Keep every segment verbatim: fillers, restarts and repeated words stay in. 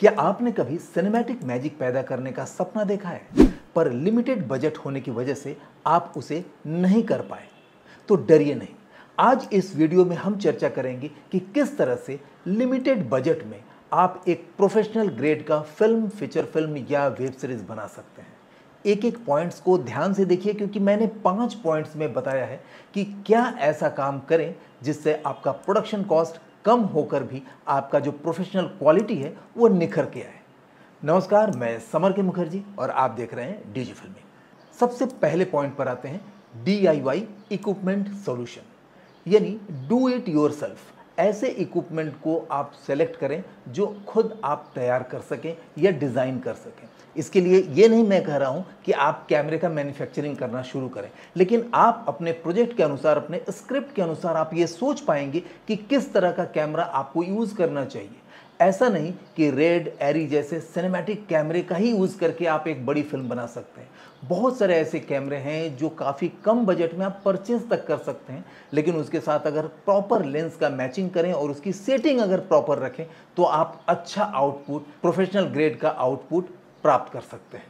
क्या आपने कभी सिनेमैटिक मैजिक पैदा करने का सपना देखा है पर लिमिटेड बजट होने की वजह से आप उसे नहीं कर पाए? तो डरिए नहीं, आज इस वीडियो में हम चर्चा करेंगे कि किस तरह से लिमिटेड बजट में आप एक प्रोफेशनल ग्रेड का फिल्म, फीचर फिल्म या वेब सीरीज बना सकते हैं। एक एक पॉइंट्स को ध्यान से देखिए क्योंकि मैंने पांच पॉइंट्स में बताया है कि क्या ऐसा काम करें जिससे आपका प्रोडक्शन कॉस्ट कम होकर भी आपका जो प्रोफेशनल क्वालिटी है वो निखर के आए। नमस्कार, मैं समर के मुखर्जी और आप देख रहे हैं डिजी फिल्मिंग। सबसे पहले पॉइंट पर आते हैं D I Y equipment solution, यानी डू इट योर सेल्फ। ऐसे इक्विपमेंट को आप सेलेक्ट करें जो खुद आप तैयार कर सकें या डिज़ाइन कर सकें। इसके लिए ये नहीं मैं कह रहा हूँ कि आप कैमरे का मैन्युफैक्चरिंग करना शुरू करें, लेकिन आप अपने प्रोजेक्ट के अनुसार, अपने स्क्रिप्ट के अनुसार आप ये सोच पाएंगे कि किस तरह का कैमरा आपको यूज़ करना चाहिए। ऐसा नहीं कि रेड एरी जैसे सिनेमैटिक कैमरे का ही यूज़ करके आप एक बड़ी फिल्म बना सकते हैं। बहुत सारे ऐसे कैमरे हैं जो काफ़ी कम बजट में आप परचेज तक कर सकते हैं, लेकिन उसके साथ अगर प्रॉपर लेंस का मैचिंग करें और उसकी सेटिंग अगर प्रॉपर रखें तो आप अच्छा आउटपुट, प्रोफेशनल ग्रेड का आउटपुट प्राप्त कर सकते हैं।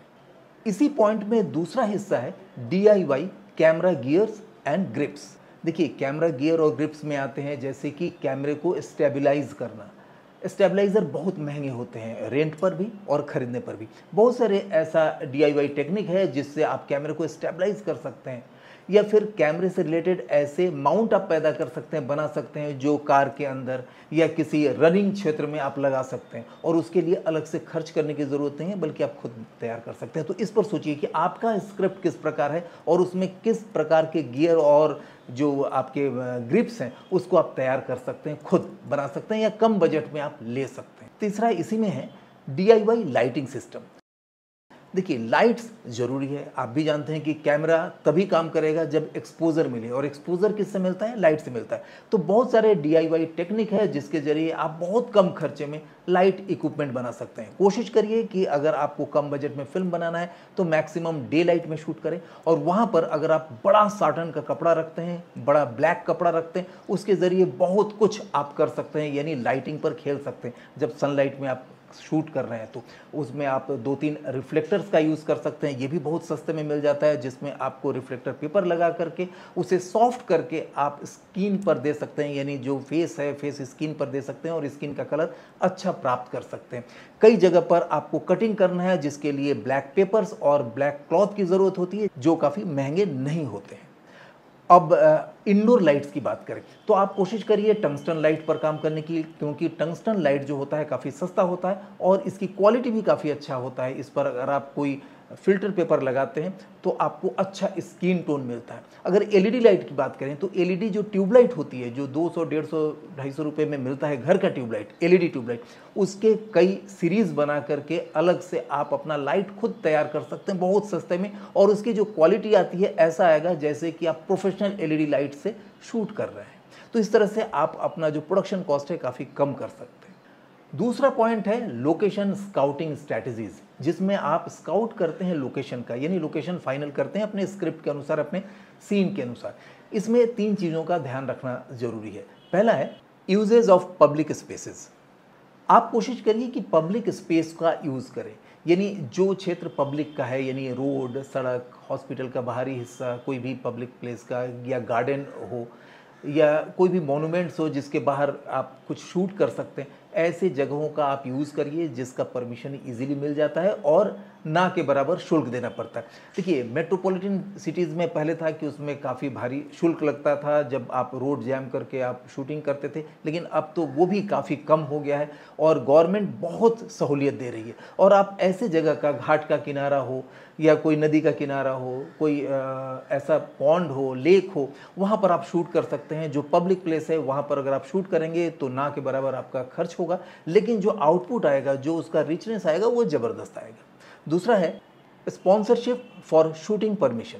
इसी पॉइंट में दूसरा हिस्सा है D I Y camera gears and grips. देखिए, कैमरा गियर और ग्रिप्स में आते हैं जैसे कि कैमरे को स्टेबिलाइज करना। स्टेबलाइज़र बहुत महंगे होते हैं, रेंट पर भी और ख़रीदने पर भी। बहुत सारे ऐसा डी आई वाई टेक्निक है जिससे आप कैमरे को स्टेबलाइज कर सकते हैं, या फिर कैमरे से रिलेटेड ऐसे माउंट आप पैदा कर सकते हैं, बना सकते हैं जो कार के अंदर या किसी रनिंग क्षेत्र में आप लगा सकते हैं और उसके लिए अलग से खर्च करने की ज़रूरत नहीं है, बल्कि आप खुद तैयार कर सकते हैं। तो इस पर सोचिए कि आपका स्क्रिप्ट किस प्रकार है और उसमें किस प्रकार के गियर और जो आपके ग्रिप्स हैं उसको आप तैयार कर सकते हैं, खुद बना सकते हैं या कम बजट में आप ले सकते हैं। तीसरा इसी में है D I Y lighting system. देखिए, लाइट्स ज़रूरी है। आप भी जानते हैं कि कैमरा तभी काम करेगा जब एक्सपोजर मिले, और एक्सपोजर किससे मिलता है? लाइट से मिलता है। तो बहुत सारे डी आई वाई टेक्निक है जिसके ज़रिए आप बहुत कम खर्चे में लाइट इक्विपमेंट बना सकते हैं। कोशिश करिए कि अगर आपको कम बजट में फिल्म बनाना है तो मैक्सिमम डे लाइट में शूट करें, और वहाँ पर अगर आप बड़ा साटन का कपड़ा रखते हैं, बड़ा ब्लैक कपड़ा रखते हैं, उसके ज़रिए बहुत कुछ आप कर सकते हैं, यानी लाइटिंग पर खेल सकते हैं। जब सनलाइट में आप शूट कर रहे हैं तो उसमें आप दो तीन रिफ्लेक्टर्स का यूज़ कर सकते हैं। ये भी बहुत सस्ते में मिल जाता है, जिसमें आपको रिफ्लेक्टर पेपर लगा करके उसे सॉफ्ट करके आप स्किन पर दे सकते हैं, यानी जो फेस है फेस स्किन पर दे सकते हैं और स्किन का कलर अच्छा प्राप्त कर सकते हैं। कई जगह पर आपको कटिंग करना है जिसके लिए ब्लैक पेपर्स और ब्लैक क्लॉथ की ज़रूरत होती है जो काफ़ी महंगे नहीं होते हैं। अब इंडोर लाइट्स की बात करें तो आप कोशिश करिए टंगस्टन लाइट पर काम करने की, क्योंकि टंगस्टन लाइट जो होता है काफ़ी सस्ता होता है और इसकी क्वालिटी भी काफ़ी अच्छा होता है। इस पर अगर आप कोई फिल्टर पेपर लगाते हैं तो आपको अच्छा स्किन टोन मिलता है। अगर एलईडी लाइट की बात करें तो एलईडी जो ट्यूबलाइट होती है, जो दो सौ, डेढ़ सौ, ढाई सौ रुपये में मिलता है, घर का ट्यूबलाइट, एलईडी ट्यूबलाइट, उसके कई सीरीज़ बना करके अलग से आप अपना लाइट खुद तैयार कर सकते हैं बहुत सस्ते में, और उसकी जो क्वालिटी आती है ऐसा आएगा जैसे कि आप प्रोफेशनल एलईडी लाइट से शूट कर रहे हैं। तो इस तरह से आप अपना जो प्रोडक्शन कॉस्ट है काफ़ी कम कर सकते हैं। दूसरा पॉइंट है लोकेशन स्काउटिंग स्ट्रैटेजीज, जिसमें आप स्काउट करते हैं लोकेशन का, यानी लोकेशन फाइनल करते हैं अपने स्क्रिप्ट के अनुसार, अपने सीन के अनुसार। इसमें तीन चीज़ों का ध्यान रखना जरूरी है। पहला है यूजेज ऑफ पब्लिक स्पेसेस। आप कोशिश करिए कि पब्लिक स्पेस का यूज़ करें, यानी जो क्षेत्र पब्लिक का है, यानी रोड, सड़क, हॉस्पिटल का बाहरी हिस्सा, कोई भी पब्लिक प्लेस का, या गार्डन हो या कोई भी मॉन्यूमेंट्स हो जिसके बाहर आप कुछ शूट कर सकते हैं। ऐसे जगहों का आप यूज़ करिए जिसका परमिशन इजीली मिल जाता है और ना के बराबर शुल्क देना पड़ता है। देखिए, मेट्रोपॉलिटन सिटीज़ में पहले था कि उसमें काफ़ी भारी शुल्क लगता था जब आप रोड जैम करके आप शूटिंग करते थे, लेकिन अब तो वो भी काफ़ी कम हो गया है और गवर्नमेंट बहुत सहूलियत दे रही है। और आप ऐसे जगह का, घाट का किनारा हो या कोई नदी का किनारा हो, कोई आ, ऐसा पॉन्ड हो, लेक हो, वहाँ पर आप शूट कर सकते हैं। जो पब्लिक प्लेस है वहाँ पर अगर आप शूट करेंगे तो ना के बराबर आपका खर्च होगा, लेकिन जो आउटपुट आएगा, जो उसका रिचनेस आएगा, वो ज़बरदस्त आएगा। दूसरा है स्पॉन्सरशिप फॉर शूटिंग परमिशन।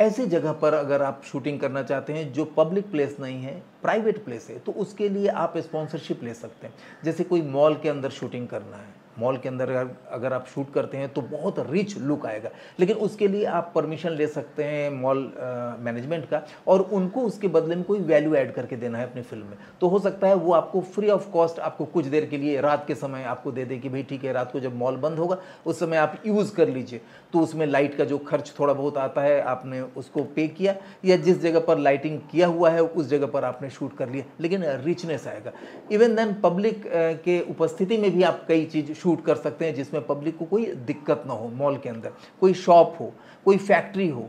ऐसे जगह पर अगर आप शूटिंग करना चाहते हैं जो पब्लिक प्लेस नहीं है, प्राइवेट प्लेस है, तो उसके लिए आप स्पॉन्सरशिप ले सकते हैं। जैसे कोई मॉल के अंदर शूटिंग करना है मॉल के अंदर अगर आप शूट करते हैं तो बहुत रिच लुक आएगा, लेकिन उसके लिए आप परमिशन ले सकते हैं मॉल मैनेजमेंट का और उनको उसके बदले में कोई वैल्यू ऐड करके देना है अपनी फिल्म में, तो हो सकता है वो आपको फ्री ऑफ कॉस्ट आपको कुछ देर के लिए रात के समय आपको दे दे कि भाई ठीक है रात को जब मॉल बंद होगा उस समय आप यूज़ कर लीजिए। तो उसमें लाइट का जो खर्च थोड़ा बहुत आता है आपने उसको पे किया, या जिस जगह पर लाइटिंग किया हुआ है उस जगह पर आपने शूट कर लिया, लेकिन रिचनेस आएगा। इवन देन पब्लिक के उपस्थिति में भी आप कई चीज़ शूट कर सकते हैं जिसमें पब्लिक को कोई दिक्कत ना हो। मॉल के अंदर कोई शॉप हो, कोई फैक्ट्री हो,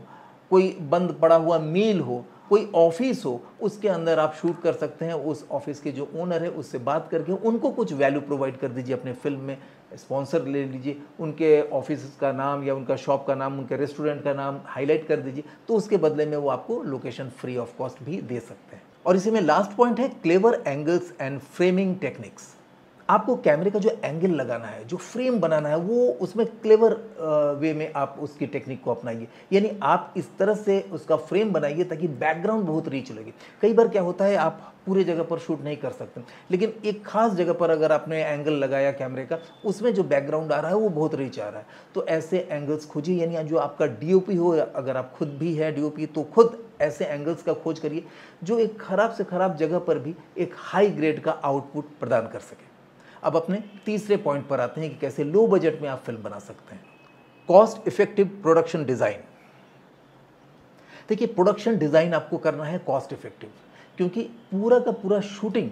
कोई बंद पड़ा हुआ मील हो, कोई ऑफिस हो, उसके अंदर आप शूट कर सकते हैं। उस ऑफिस के जो ओनर है उससे बात करके उनको कुछ वैल्यू प्रोवाइड कर दीजिए अपने फिल्म में, स्पॉन्सर ले लीजिए, उनके ऑफिस का नाम या उनका शॉप का नाम, उनके रेस्टोरेंट का नाम हाईलाइट कर दीजिए, तो उसके बदले में वो आपको लोकेशन फ्री ऑफ कॉस्ट भी दे सकते हैं। और इसी में लास्ट पॉइंट है clever angles and framing techniques. आपको कैमरे का जो एंगल लगाना है, जो फ्रेम बनाना है, वो उसमें क्लेवर वे में आप उसकी टेक्निक को अपनाइए, यानी आप इस तरह से उसका फ्रेम बनाइए ताकि बैकग्राउंड बहुत रिच लगे। कई बार क्या होता है आप पूरे जगह पर शूट नहीं कर सकते, लेकिन एक खास जगह पर अगर आपने एंगल लगाया कैमरे का, उसमें जो बैकग्राउंड आ रहा है वो बहुत रिच आ रहा है। तो ऐसे एंगल्स खोजिए, यानी जो आपका डी ओ पी हो, अगर आप खुद भी है डी ओ पी, तो खुद ऐसे एंगल्स का खोज करिए जो एक खराब से खराब जगह पर भी एक हाई ग्रेड का आउटपुट प्रदान कर सके। अब अपने तीसरे पॉइंट पर आते हैं कि कैसे लो बजट में आप फिल्म बना सकते हैं। Cost effective production design. देखिए प्रोडक्शन डिज़ाइन आपको करना है कॉस्ट इफेक्टिव, क्योंकि पूरा का पूरा शूटिंग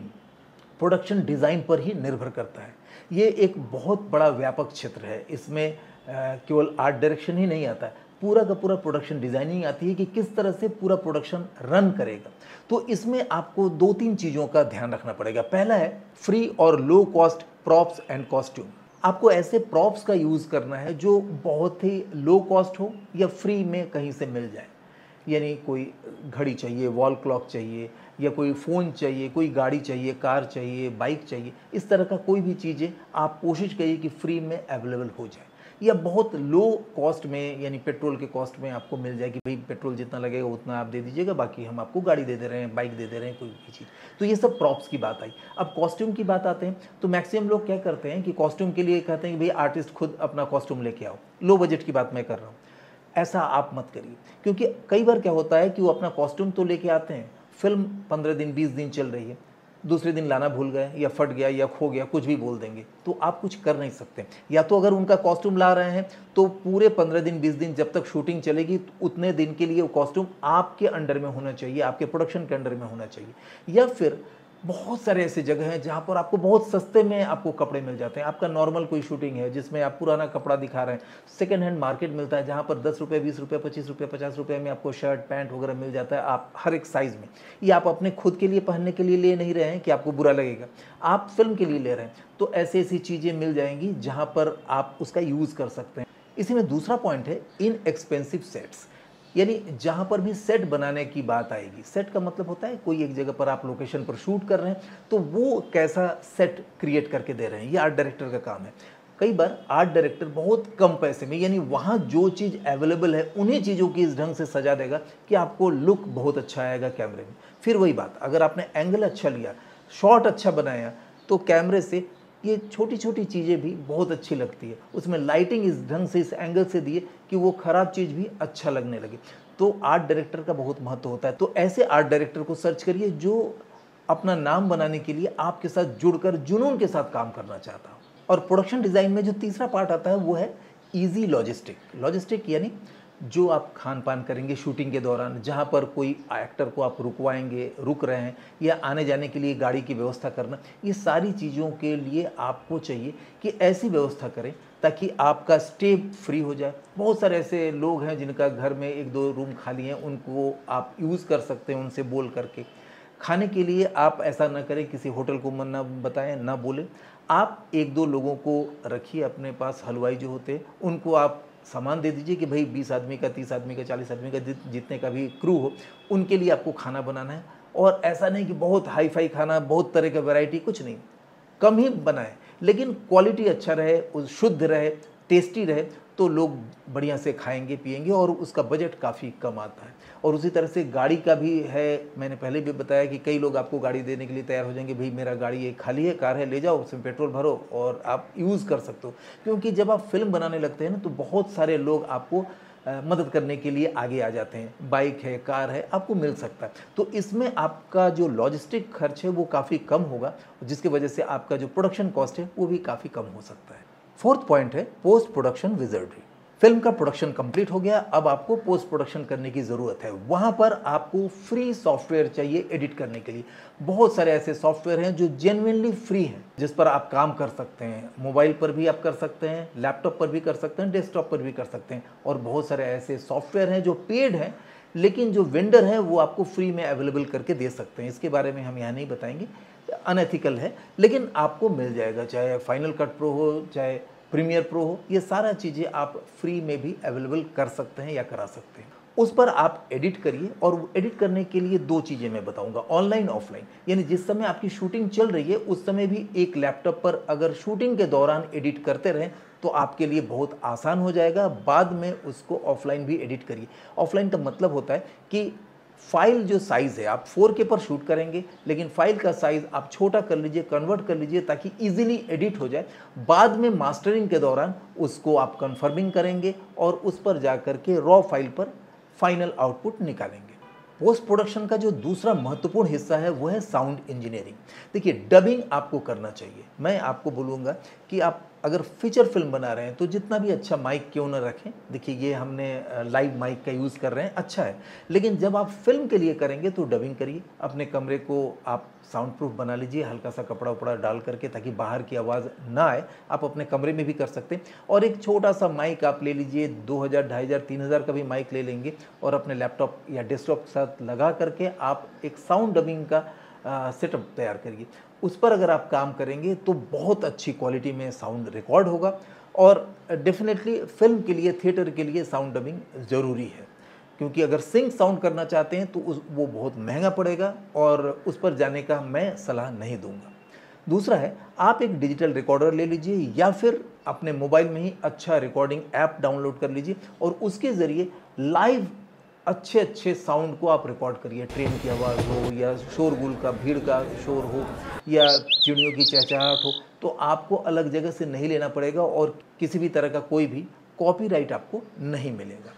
प्रोडक्शन डिज़ाइन पर ही निर्भर करता है। ये एक बहुत बड़ा व्यापक क्षेत्र है, इसमें केवल आर्ट डायरेक्शन ही नहीं आता है, पूरा का पूरा प्रोडक्शन डिज़ाइनिंग आती है कि किस तरह से पूरा प्रोडक्शन रन करेगा। तो इसमें आपको दो तीन चीज़ों का ध्यान रखना पड़ेगा। पहला है फ्री और low cost props and costume. आपको ऐसे प्रॉप्स का यूज़ करना है जो बहुत ही लो कॉस्ट हो या फ्री में कहीं से मिल जाए, यानी कोई घड़ी चाहिए, वॉल क्लॉक चाहिए, या कोई फ़ोन चाहिए, कोई गाड़ी चाहिए, कार चाहिए, बाइक चाहिए, इस तरह का कोई भी चीज़ें आप कोशिश करिए कि फ्री में अवेलेबल हो जाए या बहुत लो कॉस्ट में, यानी पेट्रोल के कॉस्ट में आपको मिल जाए कि भाई पेट्रोल जितना लगेगा उतना आप दे दीजिएगा, बाकी हम आपको गाड़ी दे दे रहे हैं, बाइक दे दे रहे हैं, कोई भी चीज़। तो ये सब प्रॉप्स की बात आई। अब कॉस्ट्यूम की बात आते हैं तो मैक्सिमम लोग क्या करते हैं कि कॉस्ट्यूम के लिए कहते हैं कि भाई आर्टिस्ट खुद अपना कॉस्ट्यूम लेके आओ। लो बजट की बात मैं कर रहा हूँ, ऐसा आप मत करिए, क्योंकि कई बार क्या होता है कि वो अपना कॉस्ट्यूम तो लेके आते हैं, फिल्म पंद्रह दिन बीस दिन चल रही है, दूसरे दिन लाना भूल गए या फट गया या खो गया, कुछ भी बोल देंगे, तो आप कुछ कर नहीं सकते। या तो अगर उनका कॉस्ट्यूम ला रहे हैं तो पूरे पंद्रह दिन बीस दिन जब तक शूटिंग चलेगी उतने दिन के लिए वो कॉस्ट्यूम आपके अंडर में होना चाहिए, आपके प्रोडक्शन के अंडर में होना चाहिए। या फिर बहुत सारे ऐसे जगह हैं जहाँ पर आपको बहुत सस्ते में आपको कपड़े मिल जाते हैं। आपका नॉर्मल कोई शूटिंग है जिसमें आप पुराना कपड़ा दिखा रहे हैं, सेकेंड हैंड मार्केट मिलता है जहाँ पर दस रुपये बीस रुपये पच्चीस रुपये पचास रुपये में आपको शर्ट पैंट वगैरह मिल जाता है, आप हर एक साइज़ में। ये आप अपने खुद के लिए पहनने के लिए ले नहीं रहे हैं कि आपको बुरा लगेगा, आप फिल्म के लिए ले रहे हैं, तो ऐसी ऐसी चीज़ें मिल जाएंगी जहाँ पर आप उसका यूज़ कर सकते हैं। इसी में दूसरा पॉइंट है इनएक्सपेंसिव सेट्स, यानी जहाँ पर भी सेट बनाने की बात आएगी। सेट का मतलब होता है कोई एक जगह पर आप लोकेशन पर शूट कर रहे हैं तो वो कैसा सेट क्रिएट करके दे रहे हैं, ये आर्ट डायरेक्टर का काम है। कई बार आर्ट डायरेक्टर बहुत कम पैसे में, यानी वहाँ जो चीज़ अवेलेबल है उन्हीं चीज़ों की इस ढंग से सजा देगा कि आपको लुक बहुत अच्छा आएगा कैमरे में। फिर वही बात, अगर आपने एंगल अच्छा लिया, शॉट अच्छा बनाया, तो कैमरे से ये छोटी छोटी चीज़ें भी बहुत अच्छी लगती है। उसमें लाइटिंग इस ढंग से इस एंगल से दिए कि वो ख़राब चीज़ भी अच्छा लगने लगे, तो आर्ट डायरेक्टर का बहुत महत्व होता है। तो ऐसे आर्ट डायरेक्टर को सर्च करिए जो अपना नाम बनाने के लिए आपके साथ जुड़कर जुनून के साथ काम करना चाहता हो। और प्रोडक्शन डिज़ाइन में जो तीसरा पार्ट आता है वो है ईजी लॉजिस्टिक। लॉजिस्टिक यानी जो आप खान पान करेंगे शूटिंग के दौरान, जहाँ पर कोई एक्टर को आप रुकवाएंगे, रुक रहे हैं, या आने जाने के लिए गाड़ी की व्यवस्था करना, ये सारी चीज़ों के लिए आपको चाहिए कि ऐसी व्यवस्था करें ताकि आपका स्टे फ्री हो जाए। बहुत सारे ऐसे लोग हैं जिनका घर में एक दो रूम खाली हैं, उनको आप यूज़ कर सकते हैं उनसे बोल करके। खाने के लिए आप ऐसा ना करें, किसी होटल को मन ना बताएं, ना बोलें, आप एक दो लोगों को रखिए अपने पास, हलवाई जो होते हैं उनको आप सामान दे दीजिए कि भाई बीस आदमी का, तीस आदमी का, चालीस आदमी का, जितने का भी क्रू हो उनके लिए आपको खाना बनाना है। और ऐसा नहीं कि बहुत हाई फाई खाना, बहुत तरह का वैरायटी, कुछ नहीं, कम ही बनाए, लेकिन क्वालिटी अच्छा रहे, शुद्ध रहे, टेस्टी रहे, तो तो लोग बढ़िया से खाएंगे पिएंगे और उसका बजट काफ़ी कम आता है। और उसी तरह से गाड़ी का भी है, मैंने पहले भी बताया कि कई लोग आपको गाड़ी देने के लिए तैयार हो जाएंगे, भाई मेरा गाड़ी एक खाली है, कार है, ले जाओ, उसमें पेट्रोल भरो और आप यूज़ कर सकते हो। क्योंकि जब आप फिल्म बनाने लगते हैं ना तो बहुत सारे लोग आपको मदद करने के लिए आगे आ जाते हैं, बाइक है, कार है, आपको मिल सकता है। तो इसमें आपका जो लॉजिस्टिक खर्च है वो काफ़ी कम होगा, जिसकी वजह से आपका जो प्रोडक्शन कॉस्ट है वो भी काफ़ी कम हो सकता है। फोर्थ पॉइंट है पोस्ट प्रोडक्शन विजर्डरी। फिल्म का प्रोडक्शन कंप्लीट हो गया, अब आपको पोस्ट प्रोडक्शन करने की ज़रूरत है। वहाँ पर आपको फ्री सॉफ्टवेयर चाहिए एडिट करने के लिए। बहुत सारे ऐसे सॉफ्टवेयर हैं जो जेन्युइनली फ्री हैं, जिस पर आप काम कर सकते हैं। मोबाइल पर भी आप कर सकते हैं, लैपटॉप पर भी कर सकते हैं, डेस्कटॉप पर भी कर सकते हैं। और बहुत सारे ऐसे सॉफ्टवेयर हैं जो पेड हैं, लेकिन जो वेंडर हैं वो आपको फ्री में अवेलेबल करके दे सकते हैं। इसके बारे में हम यहाँ नहीं बताएंगे, अनएथिकल है, लेकिन आपको मिल जाएगा। चाहे फाइनल कट प्रो हो, चाहे प्रीमियर प्रो हो, ये सारा चीज़ें आप फ्री में भी अवेलेबल कर सकते हैं या करा सकते हैं। उस पर आप एडिट करिए। और एडिट करने के लिए दो चीज़ें मैं बताऊंगा, ऑनलाइन ऑफलाइन। यानी जिस समय आपकी शूटिंग चल रही है उस समय भी एक लैपटॉप पर अगर शूटिंग के दौरान एडिट करते रहें तो आपके लिए बहुत आसान हो जाएगा। बाद में उसको ऑफलाइन भी एडिट करिए। ऑफलाइन का मतलब होता है कि फाइल जो साइज़ है, आप फोर के पर शूट करेंगे, लेकिन फाइल का साइज़ आप छोटा कर लीजिए, कन्वर्ट कर लीजिए ताकि इजीली एडिट हो जाए। बाद में मास्टरिंग के दौरान उसको आप कन्फर्मिंग करेंगे और उस पर जा कर के रॉ फाइल पर फाइनल आउटपुट निकालेंगे। पोस्ट प्रोडक्शन का जो दूसरा महत्वपूर्ण हिस्सा है वो है साउंड इंजीनियरिंग। देखिए, डबिंग आपको करना चाहिए। मैं आपको बोलूँगा कि आप अगर फीचर फिल्म बना रहे हैं तो जितना भी अच्छा माइक क्यों ना रखें। देखिए, ये हमने लाइव माइक का यूज़ कर रहे हैं, अच्छा है, लेकिन जब आप फिल्म के लिए करेंगे तो डबिंग करिए। अपने कमरे को आप साउंड प्रूफ बना लीजिए, हल्का सा कपड़ा उपड़ा डाल करके, ताकि बाहर की आवाज़ ना आए। आप अपने कमरे में भी कर सकते हैं। और एक छोटा सा माइक आप ले लीजिए, दो हज़ार ढाई हज़ार तीन हज़ार का भी माइक ले लेंगे और अपने लैपटॉप या डेस्कटॉप के साथ लगा करके आप एक साउंड डबिंग का सेटअप तैयार करिए। उस पर अगर आप काम करेंगे तो बहुत अच्छी क्वालिटी में साउंड रिकॉर्ड होगा। और डेफिनेटली फिल्म के लिए, थिएटर के लिए साउंड डबिंग ज़रूरी है, क्योंकि अगर सिंक साउंड करना चाहते हैं तो उस वो बहुत महंगा पड़ेगा और उस पर जाने का मैं सलाह नहीं दूंगा। दूसरा है, आप एक डिजिटल रिकॉर्डर ले लीजिए या फिर अपने मोबाइल में ही अच्छा रिकॉर्डिंग ऐप डाउनलोड कर लीजिए और उसके ज़रिए लाइव अच्छे अच्छे साउंड को आप रिकॉर्ड करिए। ट्रेन की आवाज़ हो या शोरगुल का, भीड़ का शोर हो या चिड़ियों की चहचहाहट हो, तो आपको अलग जगह से नहीं लेना पड़ेगा और किसी भी तरह का कोई भी कॉपीराइट आपको नहीं मिलेगा।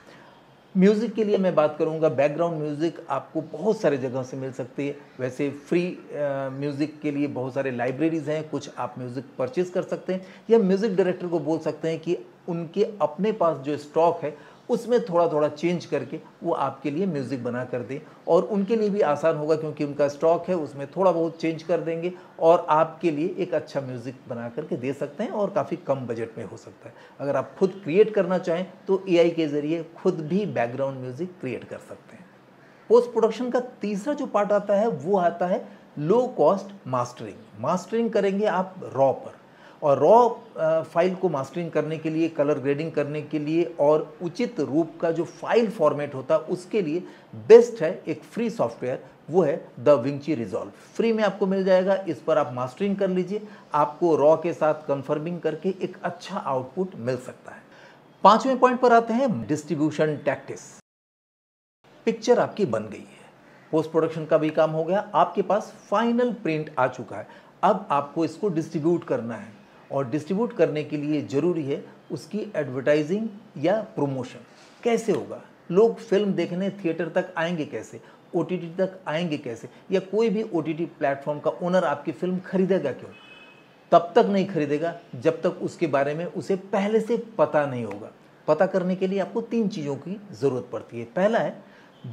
म्यूज़िक के लिए मैं बात करूंगा, बैकग्राउंड म्यूज़िक आपको बहुत सारे जगह से मिल सकती है। वैसे फ्री म्यूज़िक के लिए बहुत सारे लाइब्रेरीज़ हैं, कुछ आप म्यूज़िक परचेज़ कर सकते हैं या म्यूज़िक डायरेक्टर को बोल सकते हैं कि उनके अपने पास जो स्टॉक है उसमें थोड़ा थोड़ा चेंज करके वो आपके लिए म्यूज़िक बना कर दें। और उनके लिए भी आसान होगा क्योंकि उनका स्टॉक है, उसमें थोड़ा बहुत चेंज कर देंगे और आपके लिए एक अच्छा म्यूज़िक बना करके दे सकते हैं और काफ़ी कम बजट में हो सकता है। अगर आप खुद क्रिएट करना चाहें तो ए आई के ज़रिए खुद भी बैकग्राउंड म्यूज़िक क्रिएट कर सकते हैं। पोस्ट प्रोडक्शन का तीसरा जो पार्ट आता है वो आता है लो कॉस्ट मास्टरिंग। मास्टरिंग करेंगे आप रॉ पर, और रॉ फाइल को मास्टरिंग करने के लिए, कलर ग्रेडिंग करने के लिए और उचित रूप का जो फाइल फॉर्मेट होता है उसके लिए बेस्ट है एक फ्री सॉफ्टवेयर, वो है द विंची रिजॉल्व। फ्री में आपको मिल जाएगा, इस पर आप मास्टरिंग कर लीजिए। आपको रॉ के साथ कन्फर्मिंग करके एक अच्छा आउटपुट मिल सकता है। पाँचवें पॉइंट पर आते हैं डिस्ट्रीब्यूशन टैक्टिस। पिक्चर आपकी बन गई है, पोस्ट प्रोडक्शन का भी काम हो गया, आपके पास फाइनल प्रिंट आ चुका है, अब आपको इसको डिस्ट्रीब्यूट करना है। और डिस्ट्रीब्यूट करने के लिए ज़रूरी है उसकी एडवर्टाइजिंग या प्रोमोशन। कैसे होगा, लोग फिल्म देखने थिएटर तक आएंगे कैसे, ओ टी टी तक आएंगे कैसे, या कोई भी ओ टी टी प्लेटफॉर्म का ओनर आपकी फिल्म खरीदेगा क्यों? तब तक नहीं खरीदेगा जब तक उसके बारे में उसे पहले से पता नहीं होगा। पता करने के लिए आपको तीन चीज़ों की ज़रूरत पड़ती है। पहला है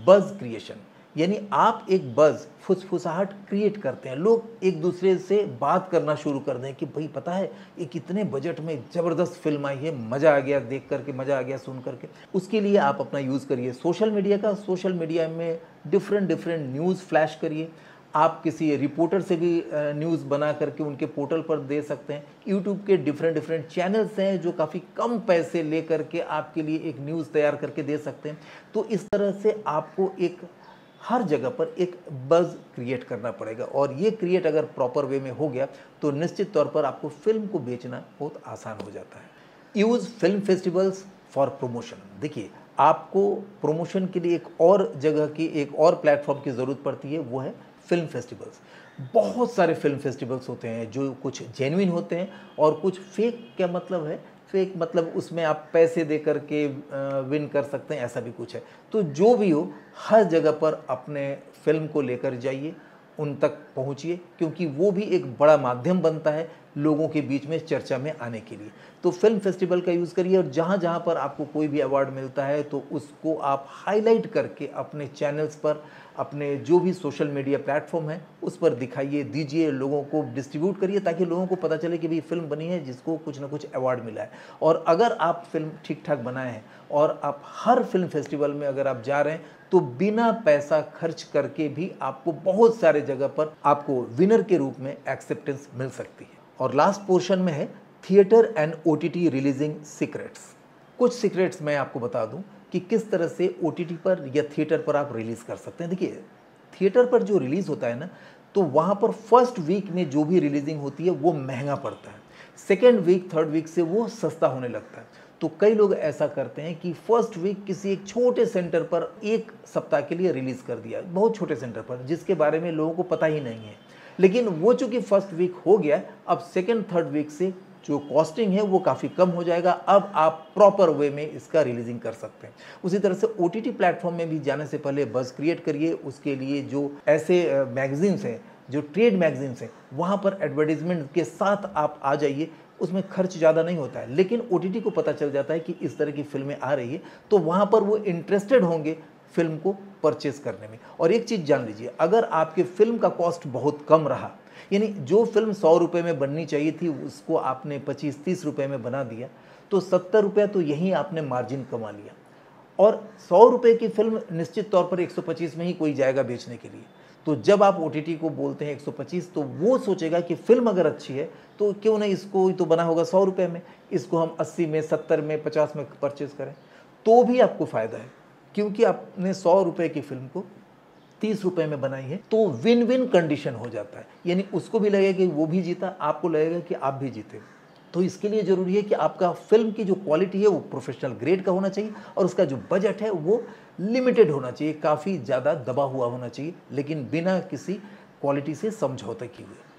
बज़ क्रिएशन, यानी आप एक बज़, फुसफुसाहट क्रिएट करते हैं, लोग एक दूसरे से बात करना शुरू कर दें कि भाई पता है ये कितने बजट में ज़बरदस्त फिल्म आई है, मज़ा आ गया देख करके, मज़ा आ गया सुन करके। उसके लिए आप अपना यूज़ करिए सोशल मीडिया का। सोशल मीडिया में डिफरेंट डिफरेंट न्यूज़ फ्लैश करिए। आप किसी रिपोर्टर से भी न्यूज़ बना करके उनके पोर्टल पर दे सकते हैं। यूट्यूब के डिफरेंट डिफरेंट चैनल्स हैं जो काफ़ी कम पैसे ले करके आपके लिए एक न्यूज़ तैयार करके दे सकते हैं। तो इस तरह से आपको एक हर जगह पर एक बज़ क्रिएट करना पड़ेगा और ये क्रिएट अगर प्रॉपर वे में हो गया तो निश्चित तौर पर आपको फिल्म को बेचना बहुत आसान हो जाता है। Use film festivals, for promotion. देखिए, आपको प्रमोशन के लिए एक और जगह की, एक और प्लेटफॉर्म की ज़रूरत पड़ती है, वो है फिल्म फेस्टिवल्स। बहुत सारे फिल्म फेस्टिवल्स होते हैं जो कुछ जेन्युइन होते हैं और कुछ फेक। क्या मतलब है फेक? मतलब उसमें आप पैसे दे कर के विन कर सकते हैं, ऐसा भी कुछ है। तो जो भी हो, हर जगह पर अपने फिल्म को लेकर जाइए, उन तक पहुँचिए, क्योंकि वो भी एक बड़ा माध्यम बनता है लोगों के बीच में चर्चा में आने के लिए। तो फिल्म फेस्टिवल का यूज़ करिए, और जहाँ जहाँ पर आपको कोई भी अवार्ड मिलता है तो उसको आप हाईलाइट करके अपने चैनल्स पर, अपने जो भी सोशल मीडिया प्लेटफॉर्म है उस पर दिखाइए, दीजिए, लोगों को डिस्ट्रीब्यूट करिए, ताकि लोगों को पता चले कि भाई फिल्म बनी है जिसको कुछ ना कुछ अवार्ड मिला है। और अगर आप फिल्म ठीक ठाक बनाए हैं और आप हर फिल्म फेस्टिवल में अगर आप जा रहे हैं तो बिना पैसा खर्च करके भी आपको बहुत सारे जगह पर आपको विनर के रूप में एक्सेप्टेंस मिल सकती है। और लास्ट पोर्शन में है theatre and OTT releasing secrets. कुछ सीक्रेट्स मैं आपको बता दूं कि किस तरह से ओटीटी पर या थिएटर पर आप रिलीज़ कर सकते हैं। देखिए, थिएटर पर जो रिलीज़ होता है ना, तो वहाँ पर फर्स्ट वीक में जो भी रिलीजिंग होती है वो महंगा पड़ता है, सेकेंड वीक थर्ड वीक से वो सस्ता होने लगता है। तो कई लोग ऐसा करते हैं कि फर्स्ट वीक किसी एक छोटे सेंटर पर एक सप्ताह के लिए रिलीज़ कर दिया, बहुत छोटे सेंटर पर, जिसके बारे में लोगों को पता ही नहीं है। लेकिन वो चूँकि फर्स्ट वीक हो गया, अब सेकेंड थर्ड वीक से जो कॉस्टिंग है वो काफ़ी कम हो जाएगा। अब आप प्रॉपर वे में इसका रिलीजिंग कर सकते हैं। उसी तरह से ओटीटी प्लेटफॉर्म में भी जाने से पहले बज़ क्रिएट करिए। उसके लिए जो ऐसे मैगजीन्स हैं, जो ट्रेड मैगजीन्स हैं, वहाँ पर एडवर्टीजमेंट के साथ आप आ जाइए। उसमें खर्च ज़्यादा नहीं होता है, लेकिन ओटीटी को पता चल जाता है कि इस तरह की फिल्में आ रही है, तो वहाँ पर वो इंटरेस्टेड होंगे फिल्म को परचेस करने में। और एक चीज़ जान लीजिए, अगर आपके फिल्म का कॉस्ट बहुत कम रहा, यानी जो फिल्म सौ रुपये में बननी चाहिए थी उसको आपने पच्चीस तीस रुपये में बना दिया, तो सत्तर रुपये तो यहीं आपने मार्जिन कमा लिया। और सौ रुपये की फिल्म निश्चित तौर पर एक सौ पच्चीस में ही कोई जाएगा बेचने के लिए। तो जब आप ओटीटी को बोलते हैं एक सौ पच्चीस, तो वो सोचेगा कि फिल्म अगर अच्छी है तो क्यों नहीं, इसको तो बना होगा सौ रुपये में, इसको हम अस्सी में, सत्तर में, पचास में परचेज़ करें, तो भी आपको फ़ायदा है, क्योंकि आपने सौ रुपये की फिल्म को तीस रुपये में बनाई है। तो विन विन कंडीशन हो जाता है, यानी उसको भी लगेगा कि वो भी जीता, आपको लगेगा कि आप भी जीते। तो इसके लिए ज़रूरी है कि आपका फिल्म की जो क्वालिटी है वो प्रोफेशनल ग्रेड का होना चाहिए, और उसका जो बजट है वो लिमिटेड होना चाहिए, काफ़ी ज़्यादा दबा हुआ होना चाहिए, लेकिन बिना किसी क्वालिटी से समझौते किए हुए।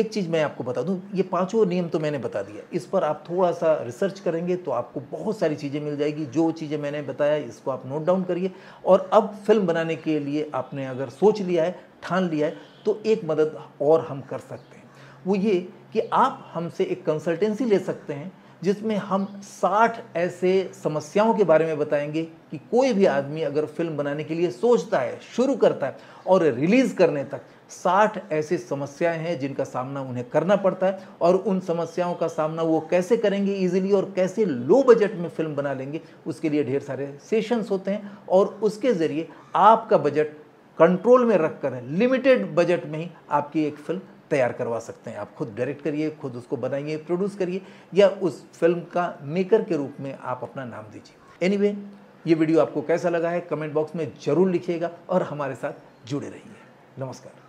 एक चीज़ मैं आपको बता दूं, ये पांचों नियम तो मैंने बता दिया, इस पर आप थोड़ा सा रिसर्च करेंगे तो आपको बहुत सारी चीज़ें मिल जाएगी। जो चीज़ें मैंने बताया इसको आप नोट डाउन करिए, और अब फिल्म बनाने के लिए आपने अगर सोच लिया है, ठान लिया है, तो एक मदद और हम कर सकते हैं, वो ये कि आप हमसे एक कंसल्टेंसी ले सकते हैं, जिसमें हम साठ ऐसे समस्याओं के बारे में बताएंगे कि कोई भी आदमी अगर फिल्म बनाने के लिए सोचता है, शुरू करता है और रिलीज़ करने तक साठ ऐसी समस्याएं हैं जिनका सामना उन्हें करना पड़ता है, और उन समस्याओं का सामना वो कैसे करेंगे इजीली, और कैसे लो बजट में फिल्म बना लेंगे। उसके लिए ढेर सारे सेशंस होते हैं, और उसके ज़रिए आपका बजट कंट्रोल में रख कर, लिमिटेड बजट में ही आपकी एक फिल्म तैयार करवा सकते हैं। आप खुद डायरेक्ट करिए, खुद उसको बनाइए, प्रोड्यूस करिए, या उस फिल्म का मेकर के रूप में आप अपना नाम दीजिए। एनीवे, ये वीडियो आपको कैसा लगा है कमेंट बॉक्स में जरूर लिखिएगा, और हमारे साथ जुड़े रहिए। नमस्कार।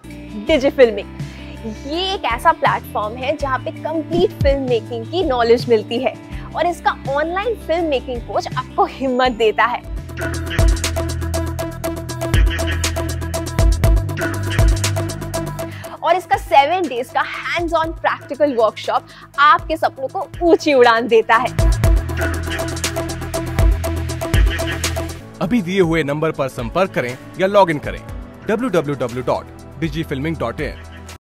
डिजिफिल्मिंग ये एक ऐसा प्लेटफॉर्म है जहाँ पे कंप्लीट फिल्म मेकिंग की नॉलेज मिलती है, और इसका ऑनलाइन फिल्म मेकिंग कोच आपको हिम्मत देता है। और इसका सेवन डेज का हैंड्स ऑन प्रैक्टिकल वर्कशॉप आपके सपनों को ऊंची उड़ान देता है। अभी दिए हुए नंबर पर संपर्क करें या लॉग इन करें W W W dot Digifilming dot इन।